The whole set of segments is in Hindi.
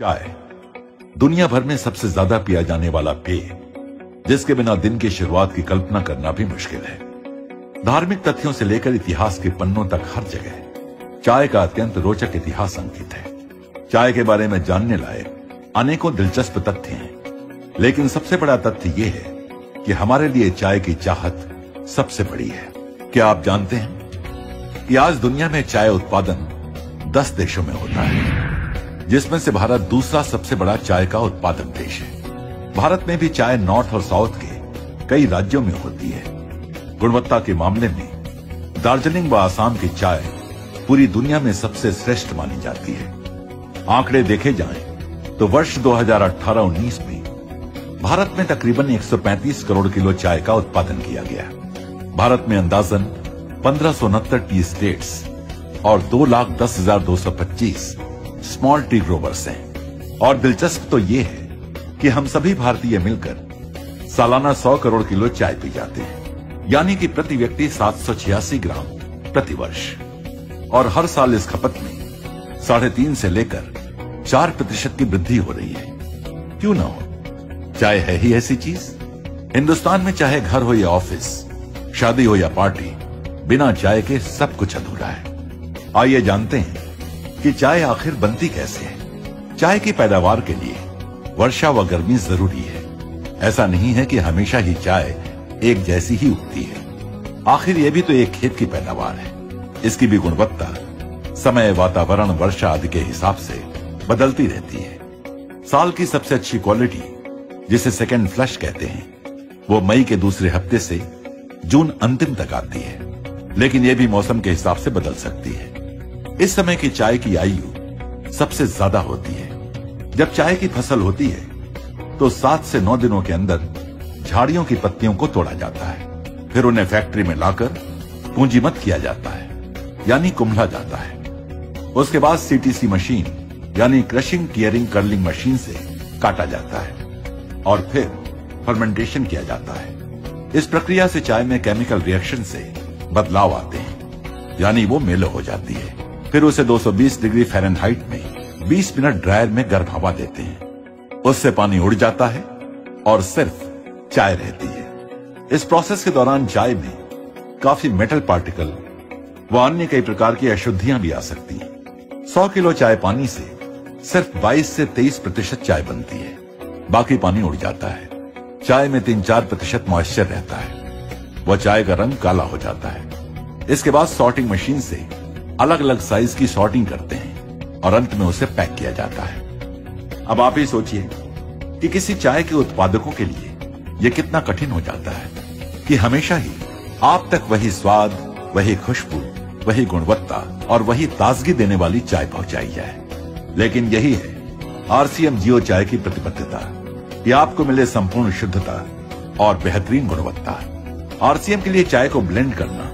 चाय दुनिया भर में सबसे ज्यादा पिया जाने वाला पेय, जिसके बिना दिन की शुरुआत की कल्पना करना भी मुश्किल है। धार्मिक तथ्यों से लेकर इतिहास के पन्नों तक हर जगह चाय का अत्यंत रोचक इतिहास अंकित है। चाय के बारे में जानने लायक अनेकों दिलचस्प तथ्य हैं, लेकिन सबसे बड़ा तथ्य यह है कि हमारे लिए चाय की चाहत सबसे बड़ी है। क्या आप जानते हैं कि आज दुनिया में चाय उत्पादन 10 देशों में होता है, जिसमें से भारत दूसरा सबसे बड़ा चाय का उत्पादक देश है। भारत में भी चाय नॉर्थ और साउथ के कई राज्यों में होती है। गुणवत्ता के मामले में दार्जिलिंग व आसाम की चाय पूरी दुनिया में सबसे श्रेष्ठ मानी जाती है। आंकड़े देखे जाएं तो वर्ष 2018-19 में भारत में तकरीबन 135 करोड़ किलो चाय का उत्पादन किया गया। भारत में अंदाजन 1569 टी स्टेट्स और 2,10,225 स्मॉल टी ग्रोवर्स हैं। और दिलचस्प तो ये है कि हम सभी भारतीय मिलकर सालाना 100 करोड़ किलो चाय पी जाते हैं, यानी कि प्रति व्यक्ति 786 ग्राम प्रति वर्ष। और हर साल इस खपत में 3.5 से लेकर 4% की वृद्धि हो रही है। क्यों ना हो, चाय है ही ऐसी चीज। हिंदुस्तान में चाहे घर हो या ऑफिस, शादी हो या पार्टी, बिना चाय के सब कुछ अधूरा है। आइए जानते हैं कि चाय आखिर बनती कैसे है। चाय की पैदावार के लिए वर्षा व गर्मी जरूरी है। ऐसा नहीं है कि हमेशा ही चाय एक जैसी ही उगती है। आखिर यह भी तो एक खेत की पैदावार है। इसकी भी गुणवत्ता, समय, वातावरण, वर्षा आदि के हिसाब से बदलती रहती है। साल की सबसे अच्छी क्वालिटी, जिसे सेकेंड फ्लश कहते हैं, वो मई के दूसरे हफ्ते से जून अंतिम तक आती है, लेकिन यह भी मौसम के हिसाब से बदल सकती है। इस समय की चाय की आयु सबसे ज्यादा होती है। जब चाय की फसल होती है तो 7 से 9 दिनों के अंदर झाड़ियों की पत्तियों को तोड़ा जाता है, फिर उन्हें फैक्ट्री में लाकर पूंजीबद्ध किया जाता है, यानी कुम्हला जाता है। उसके बाद सीटीसी मशीन यानी क्रशिंग, टियरिंग, कर्लिंग मशीन से काटा जाता है और फिर फर्मेंटेशन किया जाता है। इस प्रक्रिया से चाय में केमिकल रिएक्शन से बदलाव आते हैं, यानी वो मेलो हो जाती है। फिर उसे 220 डिग्री फ़ारेनहाइट में 20 मिनट ड्रायर में गर्म हवा देते हैं। उससे पानी उड़ जाता है और सिर्फ चाय रहती है। इस प्रोसेस के दौरान चाय में काफी मेटल पार्टिकल व अन्य कई प्रकार की अशुद्धियां भी आ सकती हैं। 100 किलो चाय पानी से सिर्फ 22 से 23% चाय बनती है, बाकी पानी उड़ जाता है। चाय में 3-4% मॉइस्चर रहता है, वह चाय का रंग काला हो जाता है। इसके बाद सॉर्टिंग मशीन से अलग अलग साइज की सॉर्टिंग करते हैं और अंत में उसे पैक किया जाता है। अब आप ही सोचिए कि किसी चाय के उत्पादकों के लिए यह कितना कठिन हो जाता है कि हमेशा ही आप तक वही स्वाद, वही खुशबू, वही गुणवत्ता और वही ताजगी देने वाली चाय पहुंचाई जाए। लेकिन यही है आरसीएम जियो चाय की प्रतिबद्धता कि आपको मिले संपूर्ण शुद्धता और बेहतरीन गुणवत्ता। आरसीएम के लिए चाय को ब्लेंड करना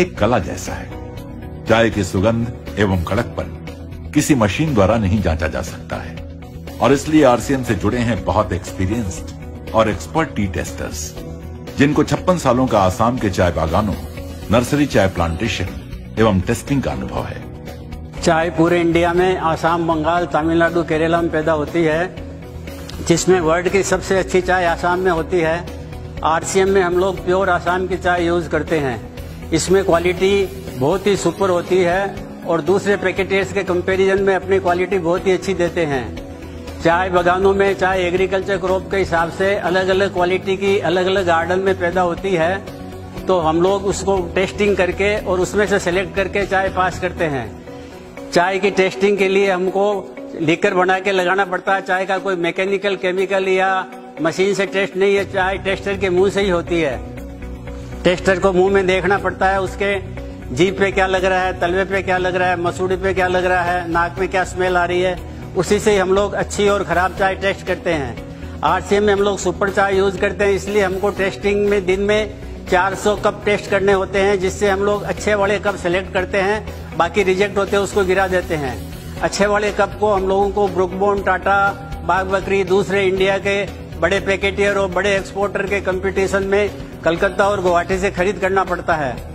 एक कला जैसा है। चाय की सुगंध एवं कड़कपन किसी मशीन द्वारा नहीं जांचा जा सकता है, और इसलिए आरसीएम से जुड़े हैं बहुत एक्सपीरियंस्ड और एक्सपर्ट टी टेस्टर्स, जिनको 56 सालों का आसाम के चाय बागानों, नर्सरी, चाय प्लांटेशन एवं टेस्टिंग का अनुभव है। चाय पूरे इंडिया में आसाम, बंगाल, तमिलनाडु, केरला में पैदा होती है, जिसमें वर्ल्ड की सबसे अच्छी चाय आसाम में होती है। आरसीएम में हम लोग प्योर आसाम की चाय यूज करते हैं। इसमें क्वालिटी बहुत ही सुपर होती है और दूसरे पैकेटर्स के कंपैरिजन में अपनी क्वालिटी बहुत ही अच्छी देते हैं। चाय बागानों में चाय एग्रीकल्चर क्रॉप के हिसाब से अलग अलग क्वालिटी की अलग अलग गार्डन में पैदा होती है, तो हम लोग उसको टेस्टिंग करके और उसमें से सेलेक्ट करके चाय पास करते हैं। चाय की टेस्टिंग के लिए हमको लीकर बना के लगाना पड़ता है। चाय का कोई मैकेनिकल, केमिकल या मशीन से टेस्ट नहीं है। चाय टेस्टर के मुँह से ही होती है। टेस्टर को मुँह में देखना पड़ता है उसके जीभ पे क्या लग रहा है, तलवे पे क्या लग रहा है, मसूड़ी पे क्या लग रहा है, नाक में क्या स्मेल आ रही है। उसी से हम लोग अच्छी और खराब चाय टेस्ट करते हैं। आरसीएम में हम लोग सुपर चाय यूज करते हैं, इसलिए हमको टेस्टिंग में दिन में 400 कप टेस्ट करने होते हैं, जिससे हम लोग अच्छे वाले कप सेलेक्ट करते हैं, बाकी रिजेक्ट होते हैं उसको गिरा देते हैं। अच्छे वाले कप को हम लोगों को ब्रुकबॉन्ड, टाटा, बाघ बकरी, दूसरे इंडिया के बड़े पैकेटियर और बड़े एक्सपोर्टर के कंपटीशन में कलकत्ता और गुवाहाटी से खरीद करना पड़ता है।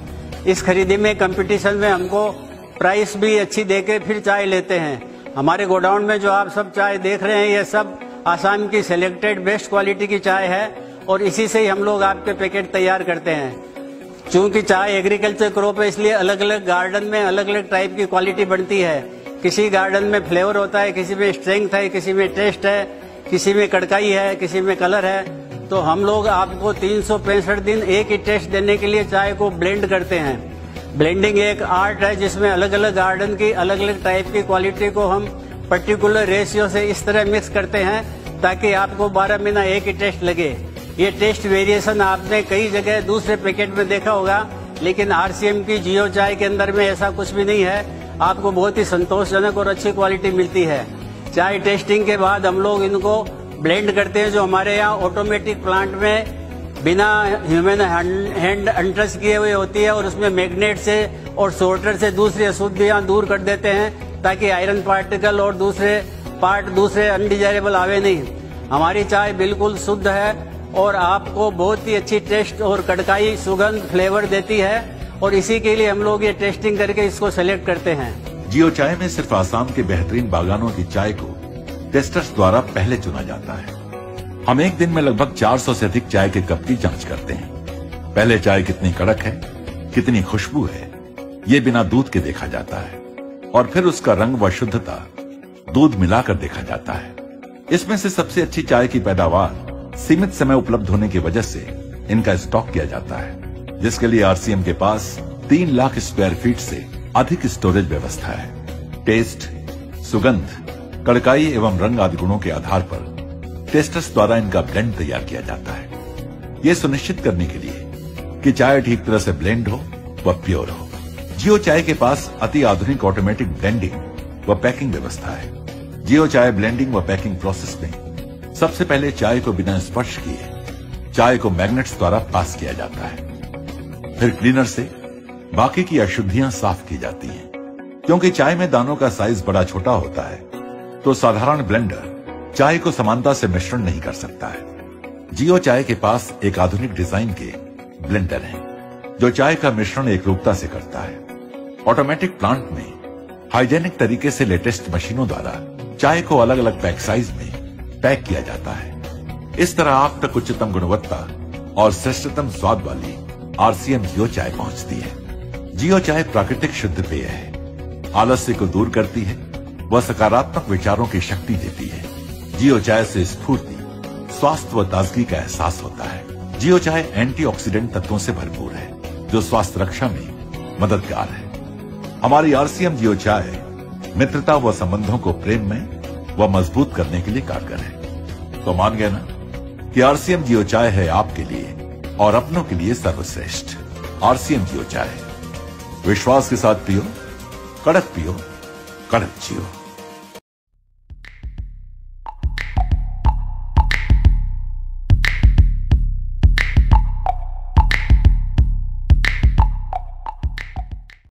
इस खरीदी में, कंपटीशन में हमको प्राइस भी अच्छी देके फिर चाय लेते हैं। हमारे गोडाउन में जो आप सब चाय देख रहे हैं ये सब आसाम की सिलेक्टेड बेस्ट क्वालिटी की चाय है और इसी से ही हम लोग आपके पैकेट तैयार करते हैं। चूंकि चाय एग्रीकल्चर क्रॉप है इसलिए अलग अलग गार्डन में अलग अलग टाइप की क्वालिटी बनती है। किसी गार्डन में फ्लेवर होता है, किसी में स्ट्रेंथ है, किसी में टेस्ट है, किसी में कड़काई है, किसी में कलर है। तो हम लोग आपको 365 दिन एक ही टेस्ट देने के लिए चाय को ब्लेंड करते हैं। ब्लेंडिंग एक आर्ट है जिसमें अलग अलग गार्डन की अलग अलग टाइप की क्वालिटी को हम पर्टिकुलर रेशियो से इस तरह मिक्स करते हैं ताकि आपको 12 महीना एक ही टेस्ट लगे। ये टेस्ट वेरिएशन आपने कई जगह दूसरे पैकेट में देखा होगा, लेकिन आरसीएम की जियो चाय के अंदर में ऐसा कुछ भी नहीं है। आपको बहुत ही संतोषजनक और अच्छी क्वालिटी मिलती है। चाय टेस्टिंग के बाद हम लोग इनको ब्लेंड करते हैं, जो हमारे यहाँ ऑटोमेटिक प्लांट में बिना ह्यूमन हैंड अंटच किए हुए होती है और उसमें मैग्नेट से और सोर्टर से दूसरी अशुद्धियाँ दूर कर देते हैं ताकि आयरन पार्टिकल और दूसरे अनडिजायरेबल आवे नहीं। हमारी चाय बिल्कुल शुद्ध है और आपको बहुत ही अच्छी टेस्ट और कड़काई, सुगंध, फ्लेवर देती है और इसी के लिए हम लोग ये टेस्टिंग करके इसको सेलेक्ट करते हैं। जियो चाय में सिर्फ आसाम के बेहतरीन बागानों की चाय को टेस्टर्स द्वारा पहले चुना जाता है। हम एक दिन में लगभग 400 से अधिक चाय के कप की जांच करते हैं। पहले चाय कितनी कड़क है, कितनी खुशबू है, ये बिना दूध के देखा जाता है और फिर उसका रंग व शुद्धता दूध मिलाकर देखा जाता है। इसमें से सबसे अच्छी चाय की पैदावार सीमित समय उपलब्ध होने की वजह से इनका स्टॉक किया जाता है, जिसके लिए आरसीएम के पास 3 लाख स्क्वायर फीट से अधिक स्टोरेज व्यवस्था है। टेस्ट, सुगंध, कड़काई एवं रंग आदि गुणों के आधार पर टेस्टर्स द्वारा इनका ब्लेंड तैयार किया जाता है, ये सुनिश्चित करने के लिए कि चाय ठीक तरह से ब्लेंड हो व प्योर हो। जियो चाय के पास अति आधुनिक ऑटोमेटिक ब्लेंडिंग व पैकिंग व्यवस्था है। जियो चाय ब्लेंडिंग व पैकिंग प्रोसेस में सबसे पहले चाय को बिना स्पर्श किए चाय को मैग्नेट्स द्वारा पास किया जाता है। फिर क्लीनर से बाकी की अशुद्धियां साफ की जाती हैं। क्योंकि चाय में दानों का साइज बड़ा छोटा होता है तो साधारण ब्लेंडर चाय को समानता से मिश्रण नहीं कर सकता है। जियो चाय के पास एक आधुनिक डिजाइन के ब्लेंडर हैं, जो चाय का मिश्रण एकरूपता से करता है। ऑटोमेटिक प्लांट में हाइजेनिक तरीके से लेटेस्ट मशीनों द्वारा चाय को अलग अलग पैक साइज में पैक किया जाता है। इस तरह आप तक उच्चतम गुणवत्ता और श्रेष्ठतम स्वाद वाली आरसीएम जियो चाय पहुंचती है। जियो चाय प्राकृतिक शुद्ध पेय है, आलस्य को दूर करती है व सकारात्मक विचारों की शक्ति देती है। जियो चाय से स्फूर्ति, स्वास्थ्य व ताजगी का एहसास होता है। जियो चाय एंटीऑक्सीडेंट तत्वों से भरपूर है, जो स्वास्थ्य रक्षा में मददगार है। हमारी आरसीएम जियो चाय मित्रता व संबंधों को प्रेम में व मजबूत करने के लिए कारगर है। तो मान गए ना कि आरसीएम जियो चाय है आपके लिए और अपनों के लिए सर्वश्रेष्ठ। आरसीएम जियो चाय विश्वास के साथ पियो, कड़क जियो।